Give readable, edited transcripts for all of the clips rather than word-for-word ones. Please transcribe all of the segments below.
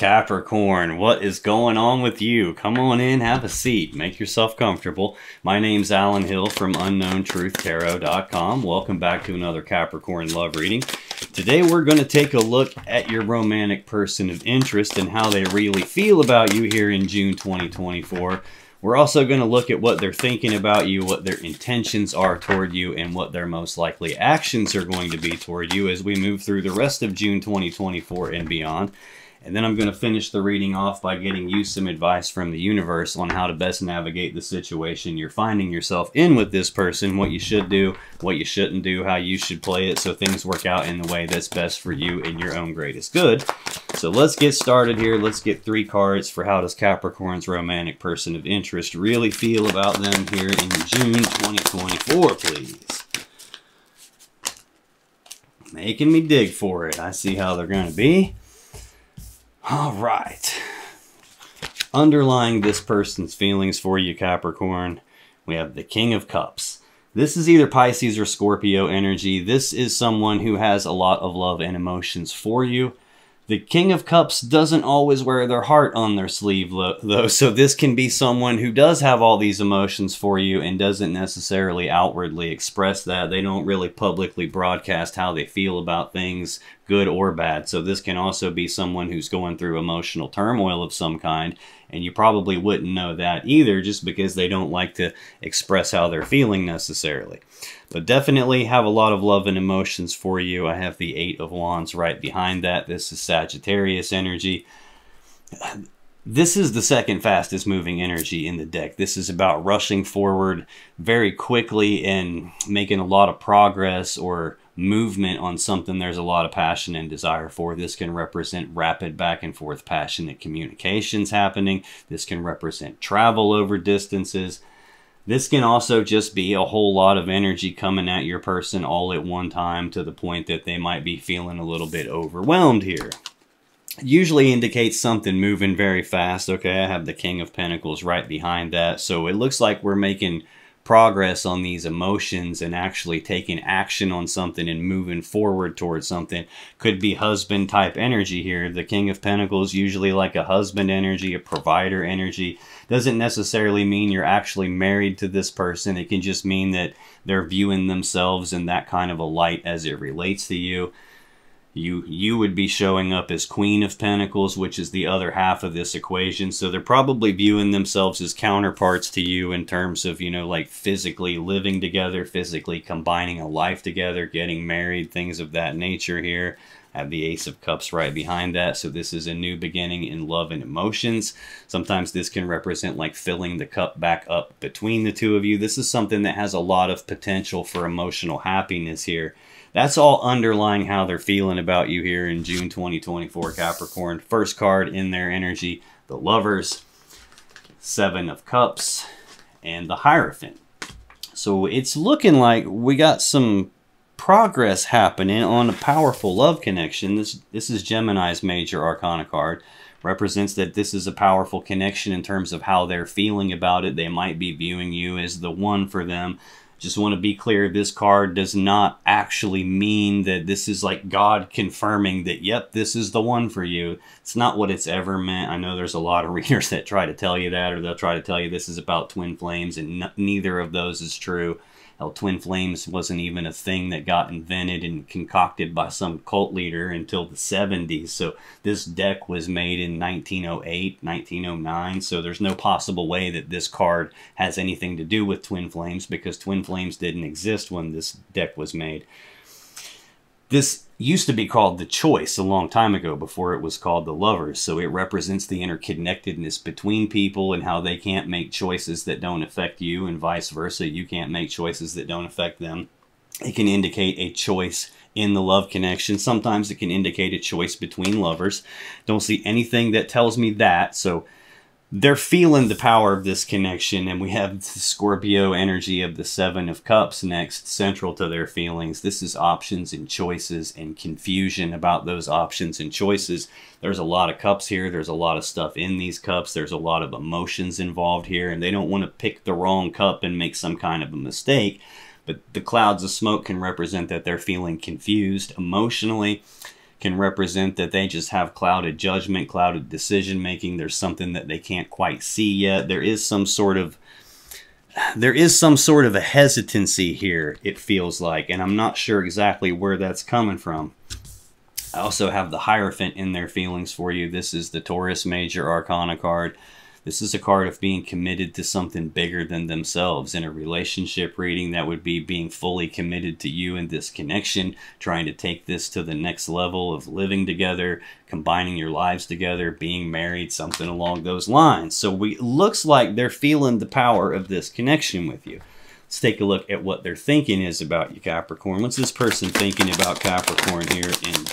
Capricorn, what is going on with you? Come on in, have a seat, make yourself comfortable. My name's Alan Hill from unknowntruthtarot.com. Welcome back to another Capricorn love reading. Today we're going to take a look at your romantic person of interest and how they really feel about you here in June 2024. We're also going to look at what they're thinking about you, what their intentions are toward you, and what their most likely actions are going to be toward you as we move through the rest of June 2024 and beyond. And then I'm going to finish the reading off by getting you some advice from the universe on how to best navigate the situation you're finding yourself in with this person, what you should do, what you shouldn't do, how you should play it so things work out in the way that's best for you and your own greatest good. So let's get started here. Let's get three cards for how does Capricorn's romantic person of interest really feel about them here in June 2024, please. Making me dig for it. I see how they're going to be. All right, underlying this person's feelings for you, Capricorn, we have the King of Cups. This is either Pisces or Scorpio energy. This is someone who has a lot of love and emotions for you. The King of Cups doesn't always wear their heart on their sleeve, though, so this can be someone who does have all these emotions for you and doesn't necessarily outwardly express that. They don't really publicly broadcast how they feel about things, good or bad. So this can also be someone who's going through emotional turmoil of some kind, and you probably wouldn't know that either just because they don't like to express how they're feeling necessarily. But definitely have a lot of love and emotions for you. I have the Eight of Wands right behind that. This is Sagittarius energy. This is the second fastest moving energy in the deck. This is about rushing forward very quickly and making a lot of progress or movement on something there's a lot of passion and desire for. This can represent rapid back and forth passionate communications happening. This can represent travel over distances. This can also just be a whole lot of energy coming at your person all at one time to the point that they might be feeling a little bit overwhelmed here. It usually indicates something moving very fast. Okay, I have the King of Pentacles right behind that. So it looks like we're making progress on these emotions and actually taking action on something and moving forward towards something. Could be husband type energy here. The King of Pentacles, usually like a husband energy, a provider energy. Doesn't necessarily mean you're actually married to this person. It can just mean that they're viewing themselves in that kind of a light as it relates to you. You would be showing up as Queen of Pentacles, which is the other half of this equation. So they're probably viewing themselves as counterparts to you in terms of, you know, like physically living together, physically combining a life together, getting married, things of that nature here. I have the Ace of Cups right behind that. So this is a new beginning in love and emotions. Sometimes this can represent like filling the cup back up between the two of you. This is something that has a lot of potential for emotional happiness here. That's all underlying how they're feeling about you here in June 2024, Capricorn. First card in their energy, the Lovers, Seven of Cups, and the Hierophant. So it's looking like we got some progress happening on a powerful love connection. This is Gemini's major arcana card. Represents that this is a powerful connection in terms of how they're feeling about it. They might be viewing you as the one for them. Just want to be clear, this card does not actually mean that this is like God confirming that, yep, this is the one for you. It's not what it's ever meant. I know there's a lot of readers that try to tell you that, or they'll try to tell you this is about twin flames, and neither of those is true. Hell, twin flames wasn't even a thing that got invented and concocted by some cult leader until the 70s. So this deck was made in 1908, 1909. So there's no possible way that this card has anything to do with twin flames, because twin flames didn't exist when this deck was made. This used to be called The Choice a long time ago before it was called The Lovers. So it represents the interconnectedness between people and how they can't make choices that don't affect you, and vice versa. You can't make choices that don't affect them. It can indicate a choice in the love connection. Sometimes it can indicate a choice between lovers. Don't see anything that tells me that. So they're feeling the power of this connection, and we have the Scorpio energy of the Seven of Cups next, central to their feelings. This is options and choices and confusion about those options and choices. There's a lot of cups here. There's a lot of stuff in these cups. There's a lot of emotions involved here, and they don't want to pick the wrong cup and make some kind of a mistake. But the clouds of smoke can represent that they're feeling confused emotionally, can represent that they just have clouded judgment, clouded decision making. There's something that they can't quite see yet. There is some sort of a hesitancy here, it feels like, and I'm not sure exactly where that's coming from. I also have the Hierophant in their feelings for you. This is the Taurus Major Arcana card. This is a card of being committed to something bigger than themselves. In a relationship reading, that would be being fully committed to you in this connection, trying to take this to the next level of living together, combining your lives together, being married, something along those lines. So it looks like they're feeling the power of this connection with you. Let's take a look at what their thinking is about you, Capricorn. What's this person thinking about Capricorn here in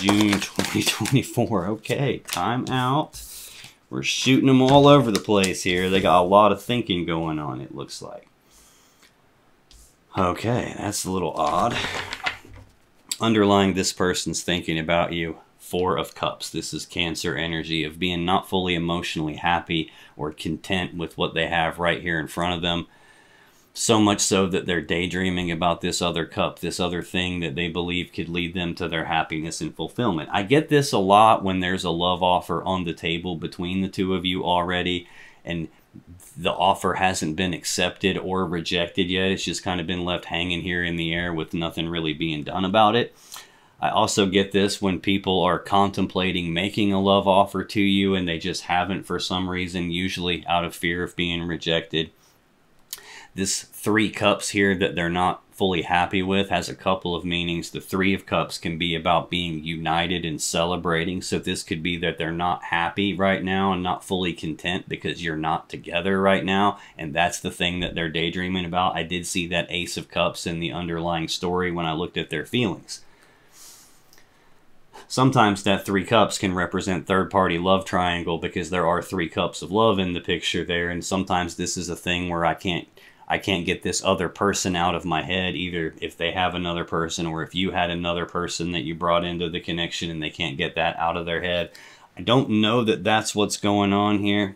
June 2024? Okay, time out. We're shooting them all over the place here. They got a lot of thinking going on, it looks like. Okay, that's a little odd. Underlying this person's thinking about you, Four of Cups. This is Cancer energy of being not fully emotionally happy or content with what they have right here in front of them. So much so that they're daydreaming about this other cup, this other thing that they believe could lead them to their happiness and fulfillment. I get this a lot when there's a love offer on the table between the two of you already, and the offer hasn't been accepted or rejected yet. It's just kind of been left hanging here in the air with nothing really being done about it. I also get this when people are contemplating making a love offer to you and they just haven't for some reason, usually out of fear of being rejected. This Three Cups here that they're not fully happy with has a couple of meanings. The Three of Cups can be about being united and celebrating. So this could be that they're not happy right now and not fully content because you're not together right now. And that's the thing that they're daydreaming about. I did see that Ace of Cups in the underlying story when I looked at their feelings. Sometimes that Three Cups can represent third-party love triangle because there are three cups of love in the picture there. And sometimes this is a thing where I can't get this other person out of my head, either if they have another person or if you had another person that you brought into the connection and they can't get that out of their head. I don't know that that's what's going on here.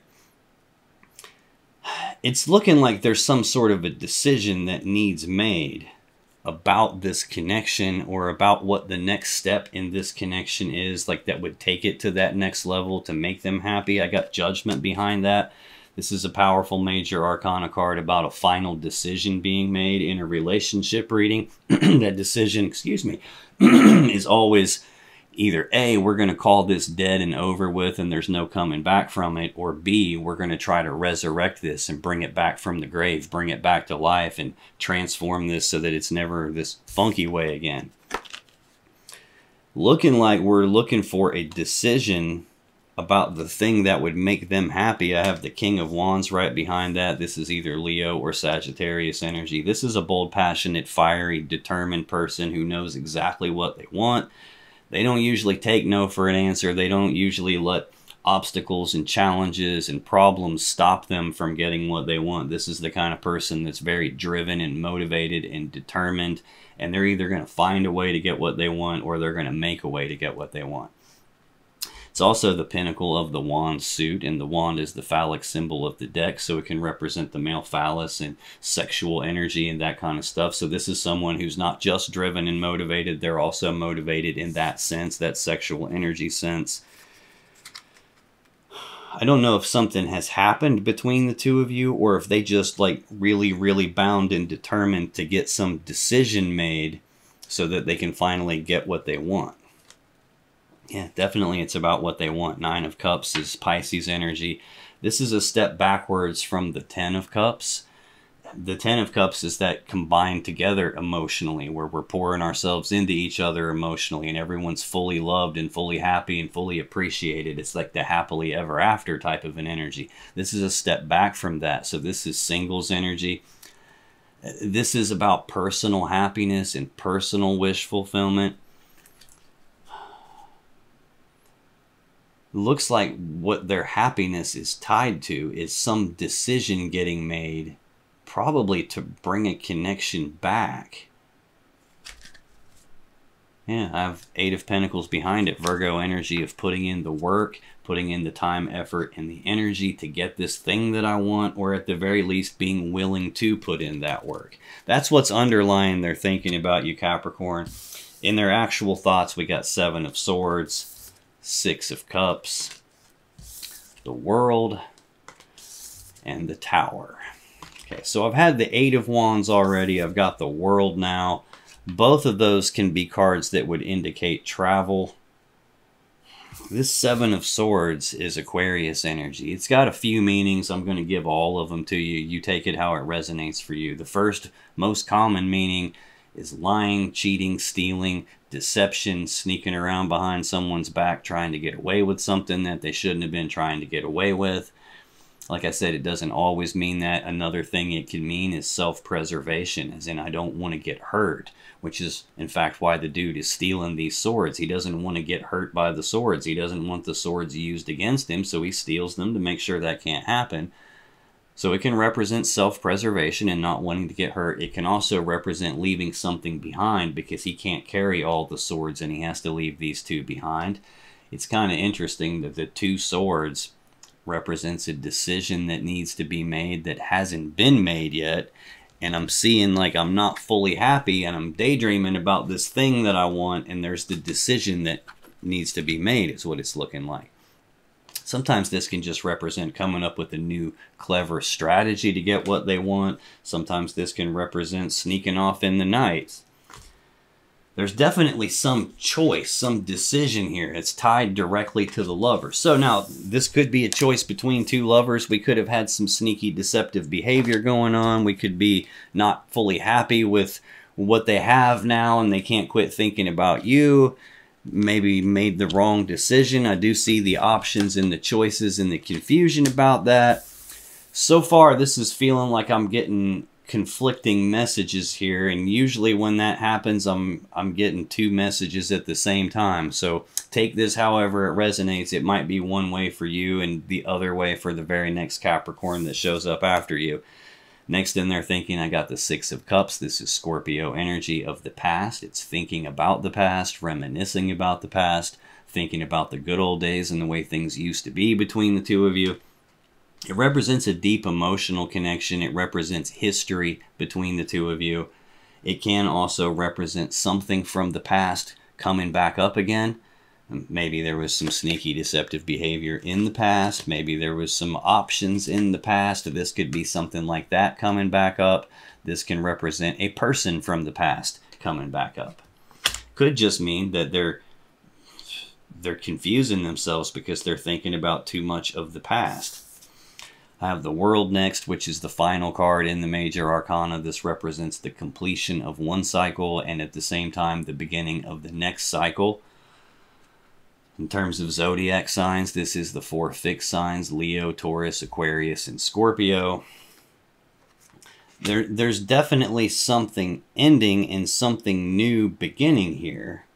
It's looking like there's some sort of a decision that needs made about this connection or about what the next step in this connection is, like that would take it to that next level to make them happy. I got Judgment behind that. This is a powerful Major Arcana card about a final decision being made in a relationship reading. That decision, excuse me, is always either A, we're going to call this dead and over with and there's no coming back from it, or B, we're going to try to resurrect this and bring it back from the grave, bring it back to life and transform this so that it's never this funky way again. Looking like we're looking for a decision about the thing that would make them happy. I have the King of Wands right behind that. This is either Leo or Sagittarius energy. This is a bold, passionate, fiery, determined person who knows exactly what they want. They don't usually take no for an answer. They don't usually let obstacles and challenges and problems stop them from getting what they want. This is the kind of person that's very driven and motivated and determined, and they're either going to find a way to get what they want or they're going to make a way to get what they want. It's also the pinnacle of the wand suit, and the wand is the phallic symbol of the deck, so it can represent the male phallus and sexual energy and that kind of stuff. So this is someone who's not just driven and motivated, they're also motivated in that sense, that sexual energy sense. I don't know if something has happened between the two of you or if they just like really bound and determined to get some decision made so that they can finally get what they want. Yeah, definitely it's about what they want. Nine of Cups is Pisces energy. This is a step backwards from the Ten of Cups. The Ten of Cups is that combined together emotionally, where we're pouring ourselves into each other emotionally and everyone's fully loved and fully happy and fully appreciated. It's like the happily ever after type of an energy. This is a step back from that. So this is singles energy. This is about personal happiness and personal wish fulfillment. Looks like what their happiness is tied to is some decision getting made, probably to bring a connection back. Yeah, I have Eight of Pentacles behind it. Virgo energy of putting in the work, putting in the time, effort, and the energy to get this thing that I want, or at the very least being willing to put in that work. That's what's underlying their thinking about you, Capricorn. In their actual thoughts, we got Seven of Swords, Six of Cups, the World, and the Tower. Okay, so I've had the Eight of Wands already. I've got the World now. Both of those can be cards that would indicate travel. This Seven of Swords is Aquarius energy. It's got a few meanings. I'm going to give all of them to you. You take it how it resonates for you. The first most common meaning is lying, cheating, stealing, deception, sneaking around behind someone's back, trying to get away with something that they shouldn't have been trying to get away with. Like I said, it doesn't always mean that. Another thing it can mean is self-preservation, as in I don't want to get hurt, which is, in fact, why the dude is stealing these swords. He doesn't want to get hurt by the swords. He doesn't want the swords used against him, so he steals them to make sure that can't happen. So it can represent self-preservation and not wanting to get hurt. It can also represent leaving something behind because he can't carry all the swords and he has to leave these two behind. It's kind of interesting that the two swords represents a decision that needs to be made that hasn't been made yet, and I'm seeing like I'm not fully happy and I'm daydreaming about this thing that I want, and there's the decision that needs to be made is what it's looking like. Sometimes this can just represent coming up with a new clever strategy to get what they want. Sometimes this can represent sneaking off in the night. There's definitely some choice, some decision here. It's tied directly to the lover. So now, this could be a choice between two lovers. We could have had some sneaky, deceptive behavior going on. We could be not fully happy with what they have now, and they can't quit thinking about you. Maybe made the wrong decision. I do see the options and the choices and the confusion about that. So far, this is feeling like I'm getting conflicting messages here, and usually when that happens I'm getting two messages at the same time. So take this however it resonates. It might be one way for you and the other way for the very next Capricorn that shows up after you. Next in their thinking, I got the Six of Cups. This is Scorpio energy of the past. It's thinking about the past, reminiscing about the past, thinking about the good old days and the way things used to be between the two of you. It represents a deep emotional connection. It represents history between the two of you. It can also represent something from the past coming back up again. Maybe there was some sneaky, deceptive behavior in the past. Maybe there was some options in the past. This could be something like that coming back up. This can represent a person from the past coming back up. Could just mean that they're confusing themselves because they're thinking about too much of the past. I have the World next, which is the final card in the Major Arcana. This represents the completion of one cycle and at the same time the beginning of the next cycle. In terms of zodiac signs, this is the four fixed signs: Leo, Taurus, Aquarius, and Scorpio. There's definitely something ending and something new beginning here.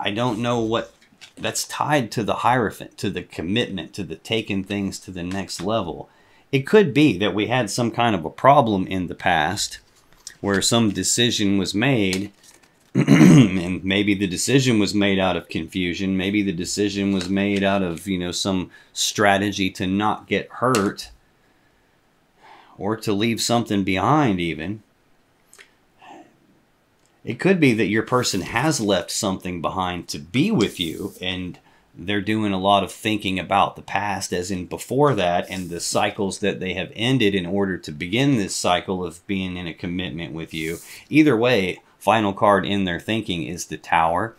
I don't know what. That's tied to the Hierophant, to the commitment, to the taking things to the next level. It could be that we had some kind of a problem in the past where some decision was made, and maybe the decision was made out of confusion. Maybe the decision was made out of, you know, some strategy to not get hurt or to leave something behind even. It could be that your person has left something behind to be with you, and they're doing a lot of thinking about the past, as in before that, and the cycles that they have ended in order to begin this cycle of being in a commitment with you. Either way, final card in their thinking is the Tower.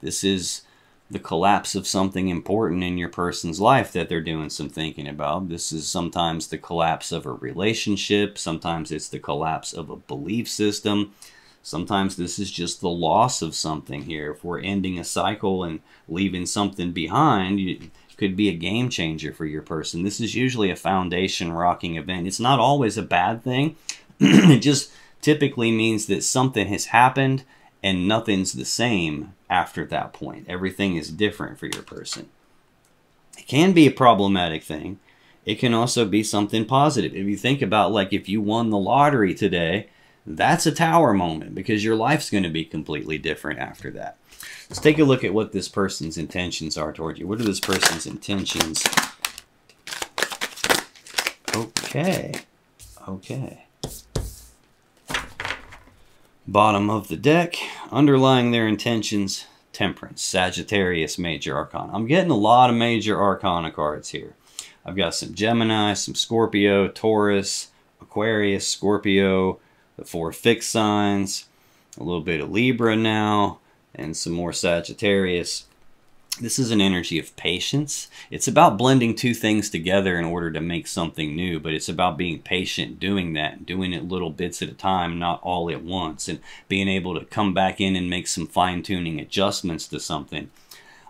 This is the collapse of something important in your person's life that they're doing some thinking about. This is sometimes the collapse of a relationship. Sometimes it's the collapse of a belief system. Sometimes this is just the loss of something here. If we're ending a cycle and leaving something behind, it could be a game changer for your person. This is usually a foundation rocking event. It's not always a bad thing. It just typically means that something has happened and nothing's the same after that point. Everything is different for your person. It can be a problematic thing. It can also be something positive. If you think about, like, if you won the lottery today, that's a Tower moment because your life's going to be completely different after that. Let's take a look at what this person's intentions are toward you. What are this person's intentions? Okay. Bottom of the deck. underlying their intentions, temperance, Sagittarius major arcana. I'm getting a lot of major arcana cards here. I've got some Gemini, some Scorpio, Taurus, Aquarius, Scorpio, the four fixed signs, a little bit of Libra now, and some more Sagittarius. This is an energy of patience. It's about blending two things together in order to make something new, but it's about being patient, doing that, doing it little bits at a time, not all at once, and being able to come back in and make some fine-tuning adjustments to something.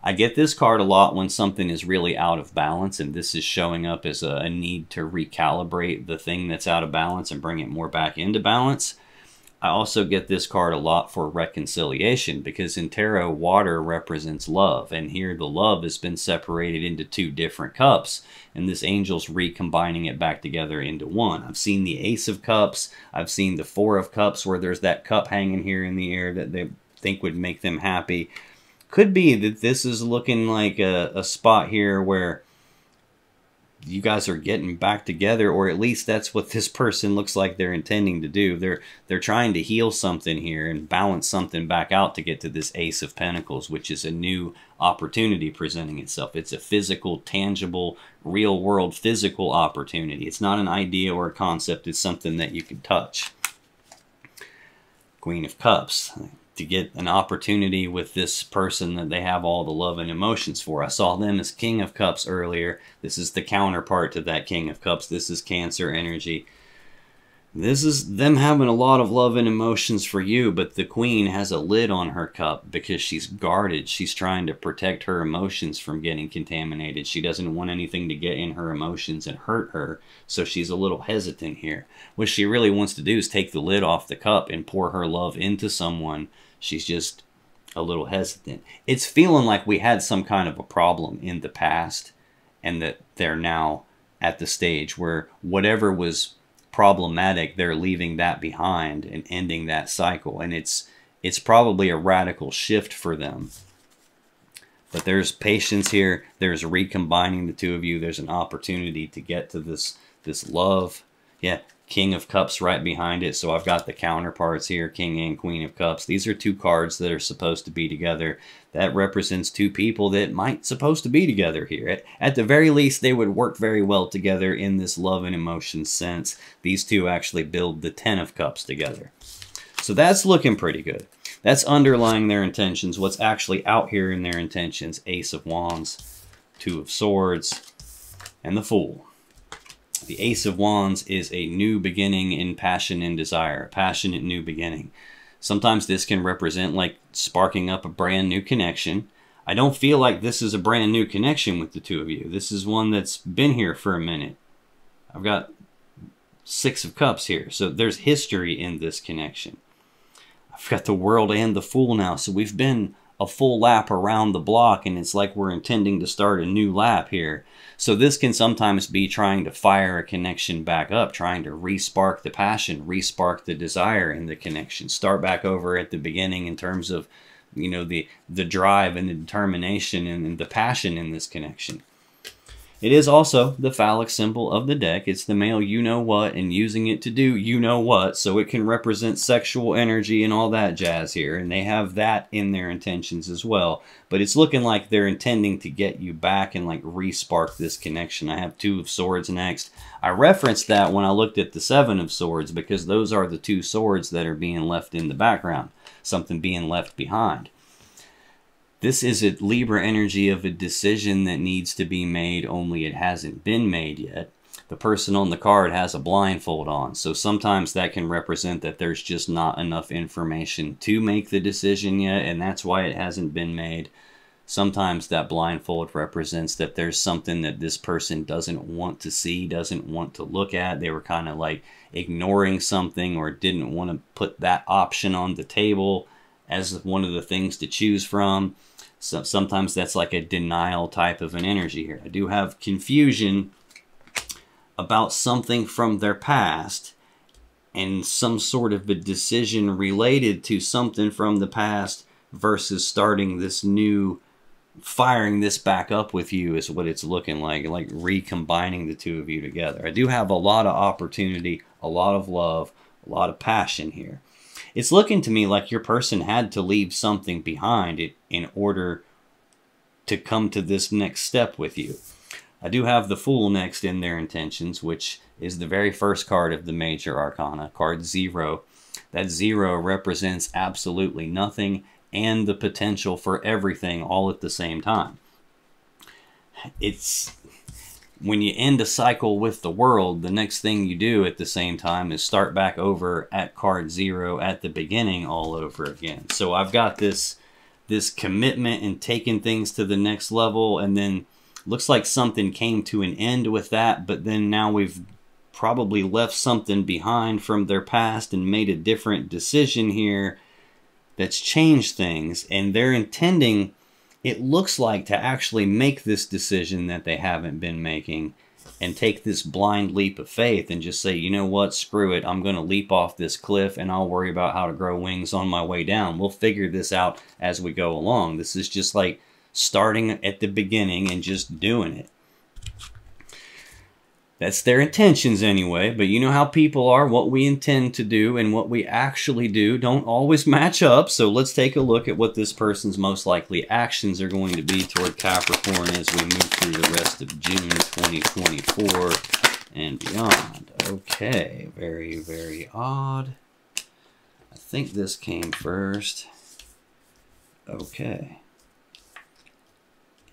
I get this card a lot when something is really out of balance, and this is showing up as a need to recalibrate the thing that's out of balance and bring it more back into balance. I also get this card a lot for reconciliation, because in tarot, water represents love, and here the love has been separated into two different cups, and this angel's recombining it back together into one. I've seen the Ace of Cups, I've seen the Four of Cups, where there's that cup hanging here in the air that they think would make them happy. Could be that this is looking like a spot here where you guys are getting back together, or at least that's what this person looks like they're intending to do. They're trying to heal something here and balance something back out to get to this Ace of Pentacles, which is a new opportunity presenting itself. It's a physical, tangible, real world physical opportunity. It's not an idea or a concept. It's something that you can touch. Queen of Cups. To get an opportunity with this person that they have all the love and emotions for. I saw them as King of Cups earlier. This is the counterpart to that King of Cups. This is Cancer energy. This is them having a lot of love and emotions for you, but the Queen has a lid on her cup because she's guarded. She's trying to protect her emotions from getting contaminated. She doesn't want anything to get in her emotions and hurt her, so she's a little hesitant here. What she really wants to do is take the lid off the cup and pour her love into someone. She's just a little hesitant. It's feeling like we had some kind of a problem in the past, and that they're now at the stage where whatever was problematic, they're leaving that behind and ending that cycle. And it's probably a radical shift for them. But there's patience here. There's recombining the two of you. There's an opportunity to get to this love. Yeah, King of Cups right behind it. So I've got the counterparts here, King and Queen of Cups. These are two cards that are supposed to be together. That represents two people that might supposed to be together here. At the very least, they would work very well together in this love and emotion sense. These two actually build the Ten of Cups together. So that's looking pretty good. That's underlying their intentions, what's actually out here in their intentions. Ace of Wands, Two of Swords, and the Fool. The Ace of Wands is a new beginning in passion and desire, a passionate new beginning. Sometimes this can represent like sparking up a brand new connection. I don't feel like this is a brand new connection with the two of you. This is one that's been here for a minute. I've got Six of Cups here, so there's history in this connection. I've got the World and the Fool now, so we've been a full lap around the block, and it's like we're intending to start a new lap here. So this can sometimes be trying to fire a connection back up, trying to re-spark the passion, re-spark the desire in the connection, start back over at the beginning in terms of, you know, the drive and the determination and the passion in this connection. It is also the phallic symbol of the deck. It's the male you-know-what and using it to do you-know-what, so it can represent sexual energy and all that jazz here, and they have that in their intentions as well. But it's looking like they're intending to get you back and like re-spark this connection. I have Two of Swords next. I referenced that when I looked at the Seven of Swords, because those are the two swords that are being left in the background, something being left behind. This is a Libra energy of a decision that needs to be made, only it hasn't been made yet. The person on the card has a blindfold on, so sometimes that can represent that there's just not enough information to make the decision yet, and that's why it hasn't been made. Sometimes that blindfold represents that there's something that this person doesn't want to see, doesn't want to look at. They were kind of like ignoring something or didn't want to put that option on the table as one of the things to choose from. So sometimes that's like a denial type of an energy here. I do have confusion about something from their past and some sort of a decision related to something from the past versus starting this new, firing this back up with you is what it's looking like recombining the two of you together. I do have a lot of opportunity, a lot of love, a lot of passion here. It's looking to me like your person had to leave something behind it in order to come to this next step with you. I do have the Fool next in their intentions, which is the very first card of the Major Arcana, card 0. That 0 represents absolutely nothing and the potential for everything all at the same time. It's when you end a cycle with the world, the next thing you do at the same time is start back over at card 0 at the beginning all over again. So I've got this commitment and taking things to the next level, and then looks like something came to an end with that, but then now we've probably left something behind from their past and made a different decision here that's changed things, and they're intending, it looks like, to actually make this decision that they haven't been making and take this blind leap of faith and just say, you know what, screw it, I'm going to leap off this cliff and I'll worry about how to grow wings on my way down. We'll figure this out as we go along. This is just like starting at the beginning and just doing it. That's their intentions anyway, but you know how people are. What we intend to do and what we actually do don't always match up, so let's take a look at what this person's most likely actions are going to be toward Capricorn as we move through the rest of June 2024 and beyond. Okay, very, very odd. I think this came first. Okay.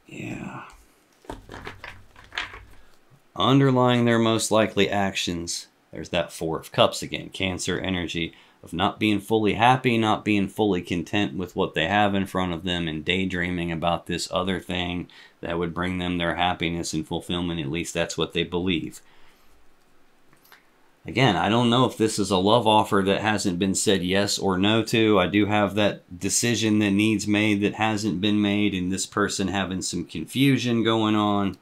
Yeah. Underlying their most likely actions, there's that 4 of Cups again. Cancer energy of not being fully happy, not being fully content with what they have in front of them, and daydreaming about this other thing that would bring them their happiness and fulfillment. At least that's what they believe. Again, I don't know if this is a love offer that hasn't been said yes or no to. I do have that decision that needs made that hasn't been made, and this person having some confusion going on.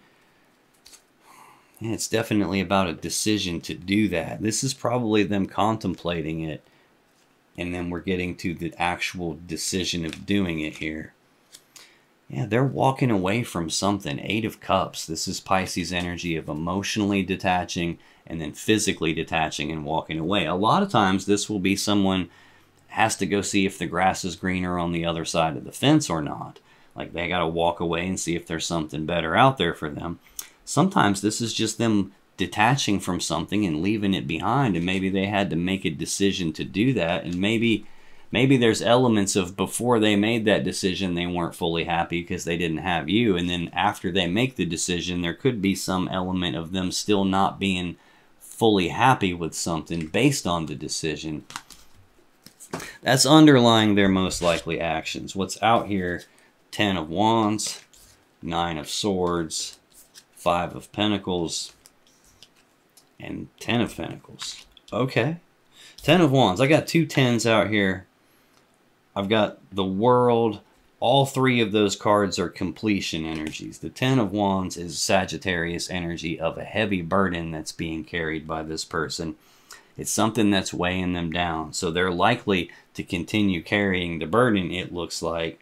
It's definitely about a decision to do that. This is probably them contemplating it, and then we're getting to the actual decision of doing it here. Yeah, they're walking away from something. 8 of Cups. This is Pisces energy of emotionally detaching and then physically detaching and walking away. A lot of times this will be someone has to go see if the grass is greener on the other side of the fence or not. Like they got to walk away and see if there's something better out there for them. Sometimes this is just them detaching from something and leaving it behind, and maybe they had to make a decision to do that, and maybe there's elements of before they made that decision they weren't fully happy because they didn't have you, and then after they make the decision there could be some element of them still not being fully happy with something based on the decision. That's underlying their most likely actions. What's out here? 10 of Wands, 9 of Swords, 5 of Pentacles, and 10 of Pentacles. Okay. 10 of Wands. I got two 10s out here. I've got the World. All 3 of those cards are completion energies. The 10 of Wands is Sagittarius energy of a heavy burden that's being carried by this person. It's something that's weighing them down. So they're likely to continue carrying the burden, it looks like.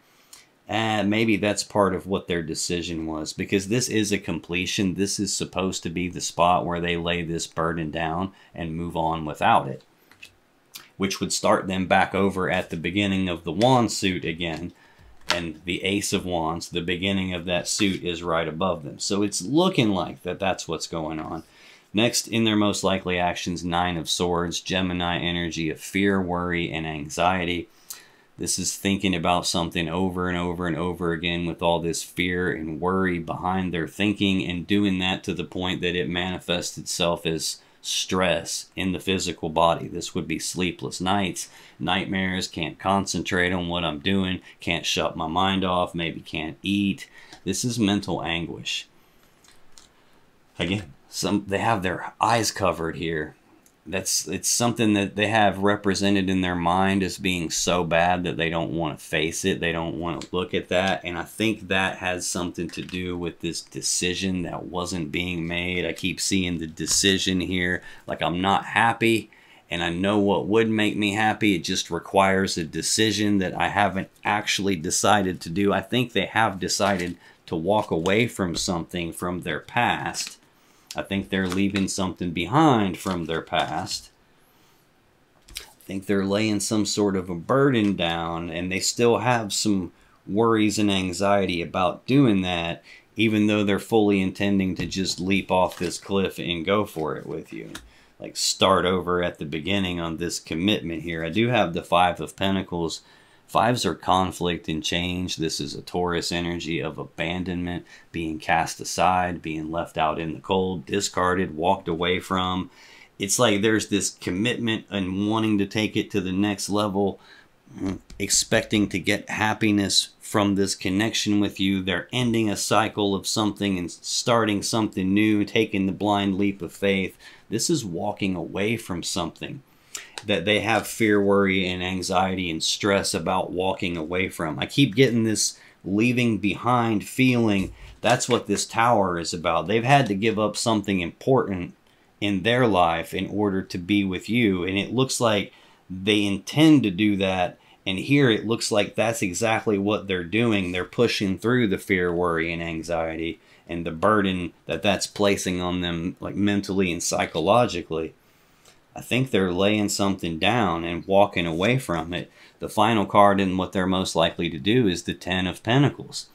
And maybe that's part of what their decision was, because this is a completion. This is supposed to be the spot where they lay this burden down and move on without it, which would start them back over at the beginning of the wand suit again. And the Ace of Wands, the beginning of that suit is right above them. So it's looking like that's what's going on. Next in their most likely actions, 9 of Swords, Gemini energy of fear, worry, and anxiety. This is thinking about something over and over and over again with all this fear and worry behind their thinking, and doing that to the point that it manifests itself as stress in the physical body. This would be sleepless nights, nightmares, can't concentrate on what I'm doing, can't shut my mind off, maybe can't eat. This is mental anguish. Again, they have their eyes covered here. It's something that they have represented in their mind as being so bad that they don't want to face it. They don't want to look at that. And I think that has something to do with this decision that wasn't being made. I keep seeing the decision here. Like, I'm not happy and I know what would make me happy. It just requires a decision that I haven't actually decided to do. I think they have decided to walk away from something from their past. I think they're leaving something behind from their past. I think they're laying some sort of a burden down, and they still have some worries and anxiety about doing that, even though they're fully intending to just leap off this cliff and go for it with you. Like, start over at the beginning on this commitment here. I do have the Five of Pentacles. Fives are conflict and change. This is a Taurus energy of abandonment, being cast aside, being left out in the cold, discarded, walked away from. It's like there's this commitment and wanting to take it to the next level, expecting to get happiness from this connection with you. They're ending a cycle of something and starting something new, taking the blind leap of faith. This is walking away from something that they have fear, worry, and anxiety and stress about walking away from. I keep getting this leaving behind feeling. That's what this Tower is about. They've had to give up something important in their life in order to be with you, and it looks like they intend to do that. And here it looks like that's exactly what they're doing. They're pushing through the fear, worry, and anxiety and the burden that that's placing on them, like mentally and psychologically. I think they're laying something down and walking away from it. The final card and what they're most likely to do is the Ten of Pentacles.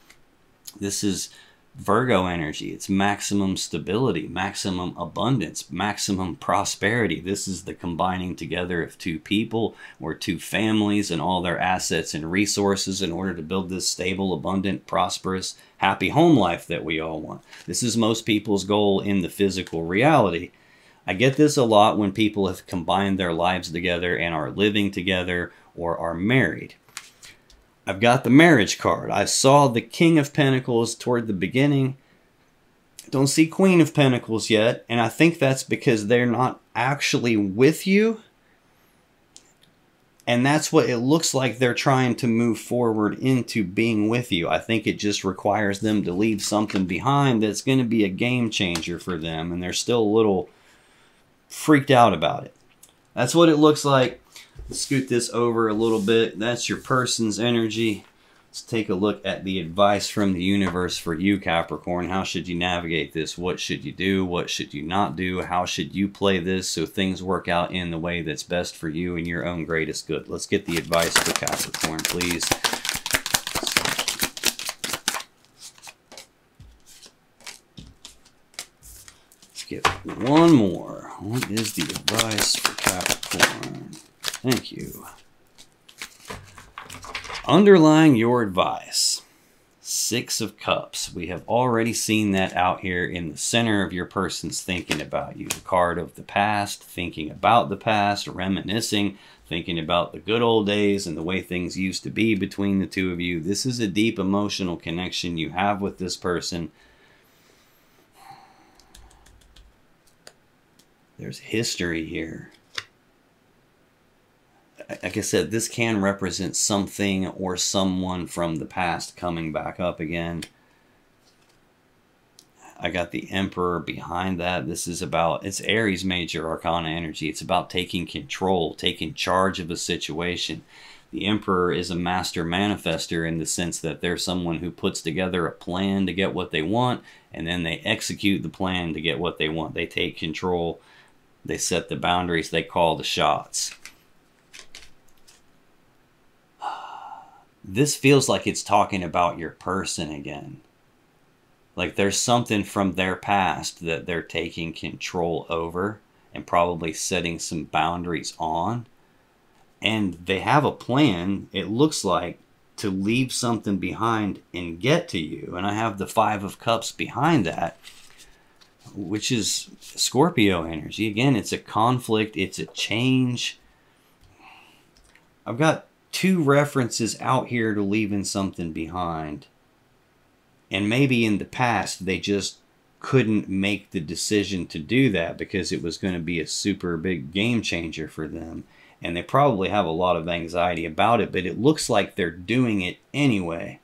This is Virgo energy. It's maximum stability, maximum abundance, maximum prosperity. This is the combining together of two people or two families and all their assets and resources in order to build this stable, abundant, prosperous, happy home life that we all want. This is most people's goal in the physical reality. I get this a lot when people have combined their lives together and are living together or are married. I've got the marriage card. I saw the King of Pentacles toward the beginning. Don't see Queen of Pentacles yet, and I think that's because they're not actually with you. And that's what it looks like they're trying to move forward into, being with you. I think it just requires them to leave something behind that's going to be a game changer for them, and they're still a little freaked out about it. That's what it looks like. Let's scoot this over a little bit. That's your person's energy. Let's take a look at the advice from the universe for you, Capricorn. How should you navigate this? What should you do? What should you not do? How should you play this so things work out in the way that's best for you and your own greatest good? Let's get the advice for Capricorn, please. Let's get one more. What is the advice for Capricorn? Thank you. Underlying your advice, Six of Cups. We have already seen that out here in the center of your person's thinking about you. The card of the past, thinking about the past, reminiscing, thinking about the good old days and the way things used to be between the two of you. This is a deep emotional connection you have with this person. There's history here. Like I said, this can represent something or someone from the past coming back up again. I got the Emperor behind that. This is about, it's Aries Major Arcana energy. It's about taking control, taking charge of a situation. The Emperor is a master manifester in the sense that they're someone who puts together a plan to get what they want, and then they execute the plan to get what they want. They take control. They set the boundaries. They call the shots. This feels like it's talking about your person again. Like there's something from their past that they're taking control over and probably setting some boundaries on. And they have a plan, it looks like, to leave something behind and get to you. And I have the Five of Cups behind that, which is Scorpio energy. Again, it's a conflict, it's a change. I've got two references out here to leaving something behind, and maybe in the past they just couldn't make the decision to do that because it was going to be a super big game changer for them, and they probably have a lot of anxiety about it, but it looks like they're doing it anyway,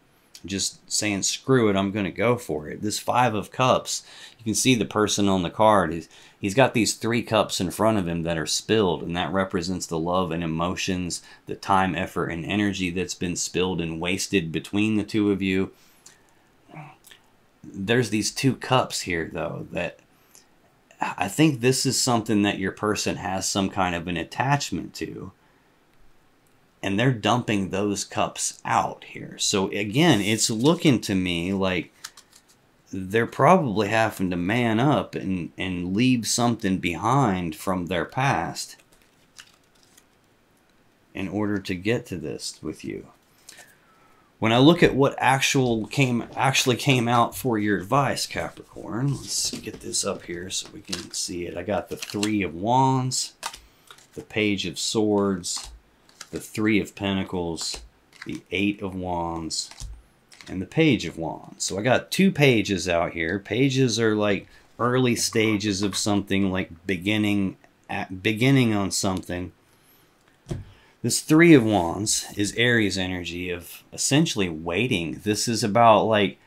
just saying screw it, I'm going to go for it. This Five of Cups, you can see the person on the card is, he's got these three cups in front of him that are spilled, and that represents the love and emotions, the time, effort, and energy that's been spilled and wasted between the two of you. There's these two cups here, though, that I think this is something that your person has some kind of an attachment to. and they're dumping those cups out here. So again, it's looking to me like they're probably having to man up and leave something behind from their past in order to get to this with you. When I look at what actually came out for your advice, Capricorn, let's get this up here so we can see it. I got the Three of Wands, the Page of Swords, the Three of Pentacles, the Eight of Wands, and the Page of Wands. So I got two pages out here. Pages are like early stages of something, like beginning on something. This Three of Wands is Aries energy of essentially waiting. This is about like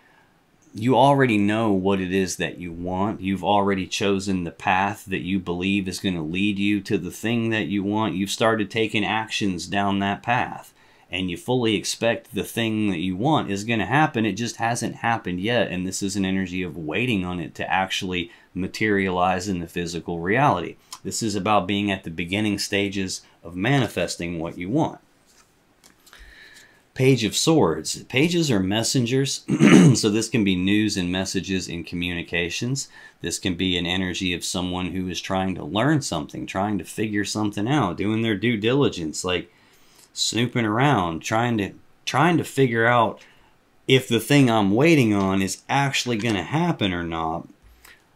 you already know what it is that you want. You've already chosen the path that you believe is going to lead you to the thing that you want. You've started taking actions down that path, and you fully expect the thing that you want is going to happen. It just hasn't happened yet, and this is an energy of waiting on it to actually materialize in the physical reality. This is about being at the beginning stages of manifesting what you want. Page of Swords. Pages are messengers, so this can be news and messages and communications. This can be an energy of someone who is trying to learn something, trying to figure something out, doing their due diligence, like snooping around, trying to figure out if the thing I'm waiting on is actually going to happen or not.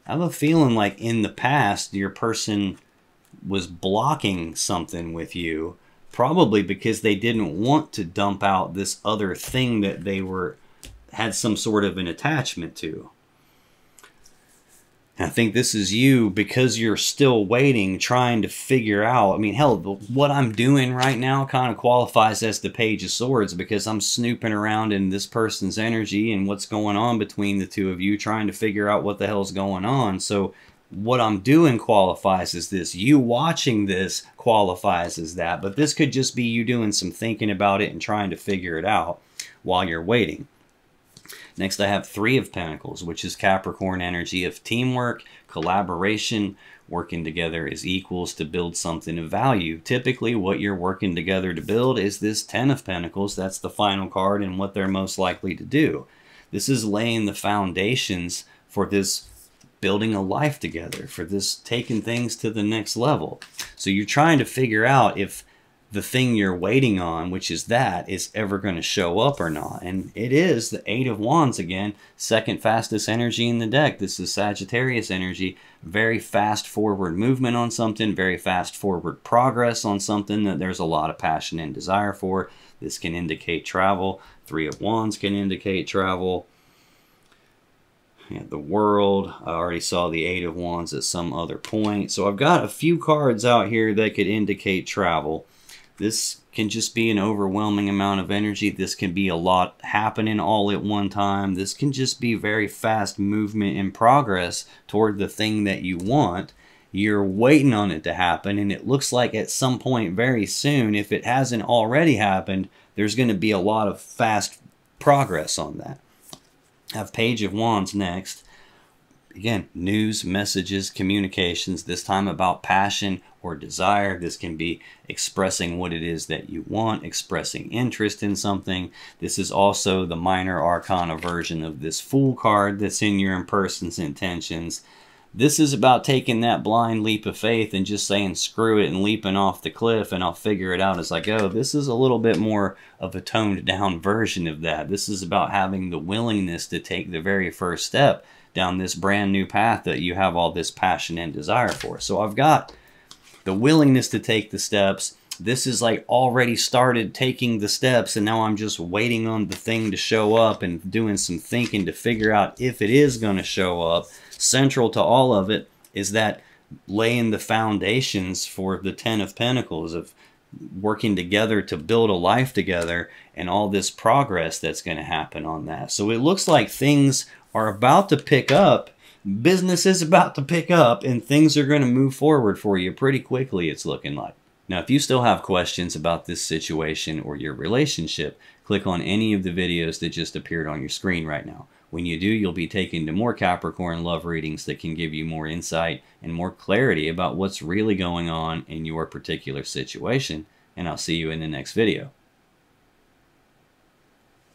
I have a feeling like in the past your person was blocking something with you, probably because they didn't want to dump out this other thing that they had some sort of an attachment to. And I think this is you, because you're still waiting, trying to figure out. I mean, hell, what I'm doing right now kind of qualifies as the Page of Swords, because I'm snooping around in this person's energy and what's going on between the two of you, trying to figure out what the hell's going on. So what I'm doing qualifies as this. You watching this qualifies as that. But this could just be you doing some thinking about it and trying to figure it out while you're waiting. Next, I have Three of Pentacles, which is Capricorn energy of teamwork, collaboration, working together as equals to build something of value. Typically, what you're working together to build is this Ten of Pentacles. That's the final card and what they're most likely to do. This is laying the foundations for this building a life together, for this taking things to the next level. So you're trying to figure out if the thing you're waiting on, which is that, is ever going to show up or not. And it is the Eight of Wands again, second fastest energy in the deck. This is Sagittarius energy, very fast forward movement on something, very fast forward progress on something that there's a lot of passion and desire for. This can indicate travel. Three of Wands can indicate travel. Yeah, the World. I already saw the Eight of Wands at some other point. So I've got a few cards out here that could indicate travel. This can just be an overwhelming amount of energy. This can be a lot happening all at one time. This can just be very fast movement and progress toward the thing that you want. You're waiting on it to happen, and it looks like at some point very soon, if it hasn't already happened, there's going to be a lot of fast progress on that. I have Page of Wands next. Again, news, messages, communications, this time about passion or desire. This can be expressing what it is that you want, expressing interest in something. This is also the minor arcana version of this Fool card that's in your person's intentions. This is about taking that blind leap of faith and just saying screw it and leaping off the cliff and I'll figure it out as I go. This is a little bit more of a toned down version of that. This is about having the willingness to take the very first step down this brand new path that you have all this passion and desire for. So I've got the willingness to take the steps. This is like already started taking the steps, and now I'm just waiting on the thing to show up and doing some thinking to figure out if it is going to show up. Central to all of it is that laying the foundations for the Ten of Pentacles, of working together to build a life together and all this progress that's going to happen on that. So it looks like things are about to pick up, business is about to pick up, and things are going to move forward for you pretty quickly, it's looking like. Now, if you still have questions about this situation or your relationship, click on any of the videos that just appeared on your screen right now. When you do, you'll be taken to more Capricorn love readings that can give you more insight and more clarity about what's really going on in your particular situation. and I'll see you in the next video.